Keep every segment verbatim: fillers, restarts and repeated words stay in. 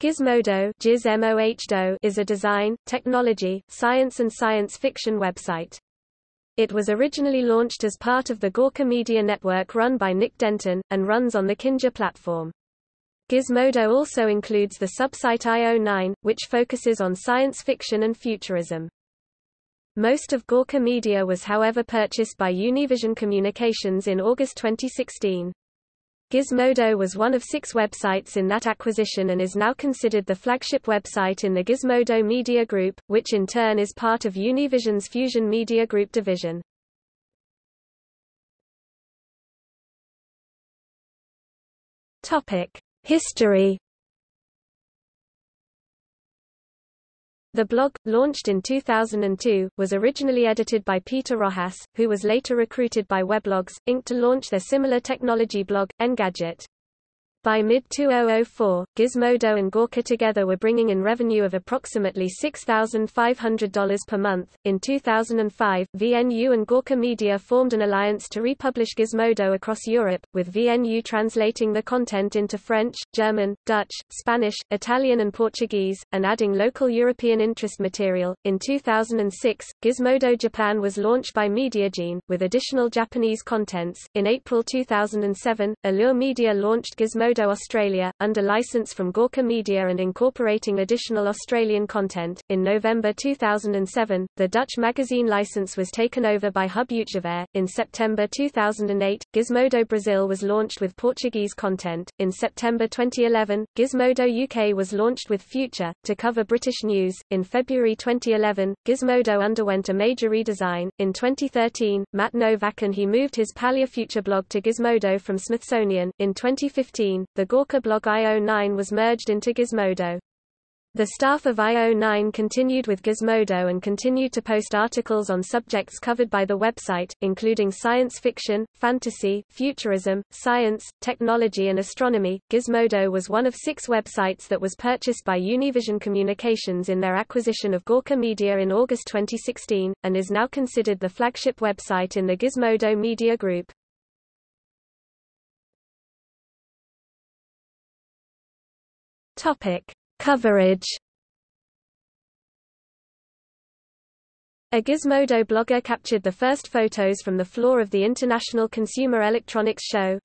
Gizmodo is a design, technology, science and science fiction website. It was originally launched as part of the Gawker Media network run by Nick Denton, and runs on the Kinja platform. Gizmodo also includes the subsite i o nine, which focuses on science fiction and futurism. Most of Gawker Media was however purchased by Univision Communications in August twenty sixteen. Gizmodo was one of six websites in that acquisition and is now considered the flagship website in the Gizmodo Media Group, which in turn is part of Univision's Fusion Media Group division. History. The blog, launched in two thousand two, was originally edited by Peter Rojas, who was later recruited by Weblogs, Incorporated to launch their similar technology blog, Engadget. By mid two thousand four, Gizmodo and Gawker together were bringing in revenue of approximately six thousand five hundred dollars per month. In two thousand five, V N U and Gawker Media formed an alliance to republish Gizmodo across Europe, with V N U translating the content into French, German, Dutch, Spanish, Italian, and Portuguese, and adding local European interest material. In two thousand six, Gizmodo Japan was launched by MediaGene, with additional Japanese contents. In April two thousand seven, Allure Media launched Gizmodo Australia, under license from Gawker Media and incorporating additional Australian content. In November two thousand seven, the Dutch magazine license was taken over by Hub Utgevair. In September two thousand eight, Gizmodo Brazil was launched with Portuguese content. In September twenty eleven, Gizmodo U K was launched with Future, to cover British news. In February twenty eleven, Gizmodo underwent a major redesign. In twenty thirteen, Matt Novak and he moved his Paleofuture blog to Gizmodo from Smithsonian. In twenty fifteen, the Gawker blog i o nine was merged into Gizmodo. The staff of i o nine continued with Gizmodo and continued to post articles on subjects covered by the website, including science fiction, fantasy, futurism, science, technology, and astronomy. Gizmodo was one of six websites that was purchased by Univision Communications in their acquisition of Gawker Media in August twenty sixteen, and is now considered the flagship website in the Gizmodo Media Group. Topic: Coverage. A Gizmodo blogger captured the first photos from the floor of the International Consumer Electronics Show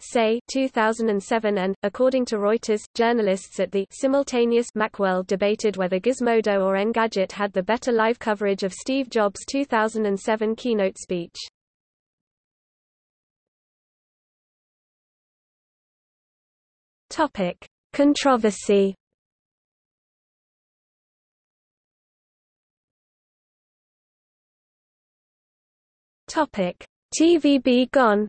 two thousand seven and, according to Reuters, journalists at the simultaneous Macworld debated whether Gizmodo or Engadget had the better live coverage of Steve Jobs' two thousand seven keynote speech. Topic: Controversy. T V B Gone.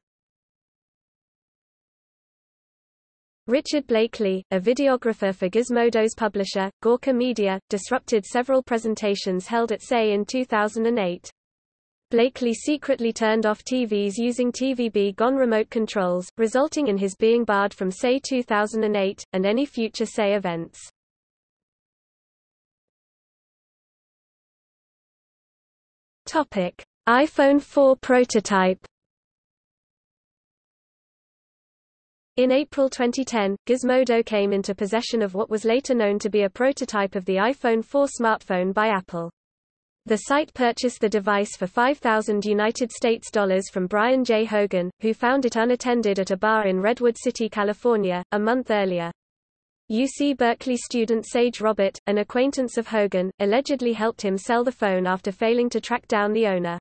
Richard Blakely, a videographer for Gizmodo's publisher, Gawker Media, disrupted several presentations held at S E I in two thousand eight. Blakely secretly turned off T Vs using T V B Gone remote controls, resulting in his being barred from S E I two thousand eight, and any future S E I events. iPhone four prototype. In April twenty ten, Gizmodo came into possession of what was later known to be a prototype of the iPhone four smartphone by Apple. The site purchased the device for five thousand United States dollars from Brian J. Hogan, who found it unattended at a bar in Redwood City, California, a month earlier. U C Berkeley student Sage Robert, an acquaintance of Hogan, allegedly helped him sell the phone after failing to track down the owner.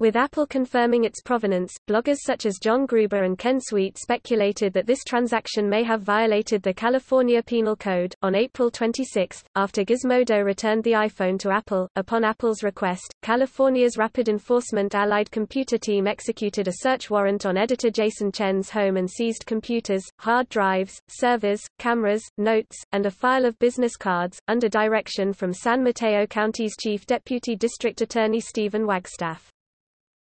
With Apple confirming its provenance, bloggers such as John Gruber and Ken Sweet speculated that this transaction may have violated the California Penal Code. On April twenty-sixth, after Gizmodo returned the iPhone to Apple, upon Apple's request, California's Rapid Enforcement Allied Computer Team executed a search warrant on editor Jason Chen's home and seized computers, hard drives, servers, cameras, notes, and a file of business cards, under direction from San Mateo County's Chief Deputy District Attorney Stephen Wagstaff.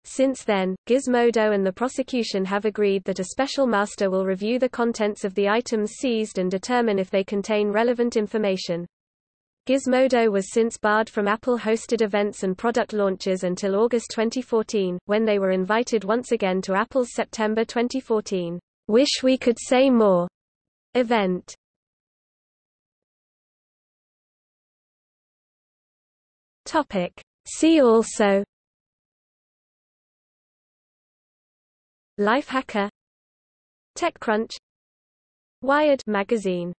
Since then, Gizmodo and the prosecution have agreed that a special master will review the contents of the items seized and determine if they contain relevant information. Gizmodo was since barred from Apple-hosted events and product launches until August twenty fourteen, when they were invited once again to Apple's September twenty fourteen, "Wish We Could Say More" event. Topic. See also: Lifehacker, TechCrunch, Wired magazine.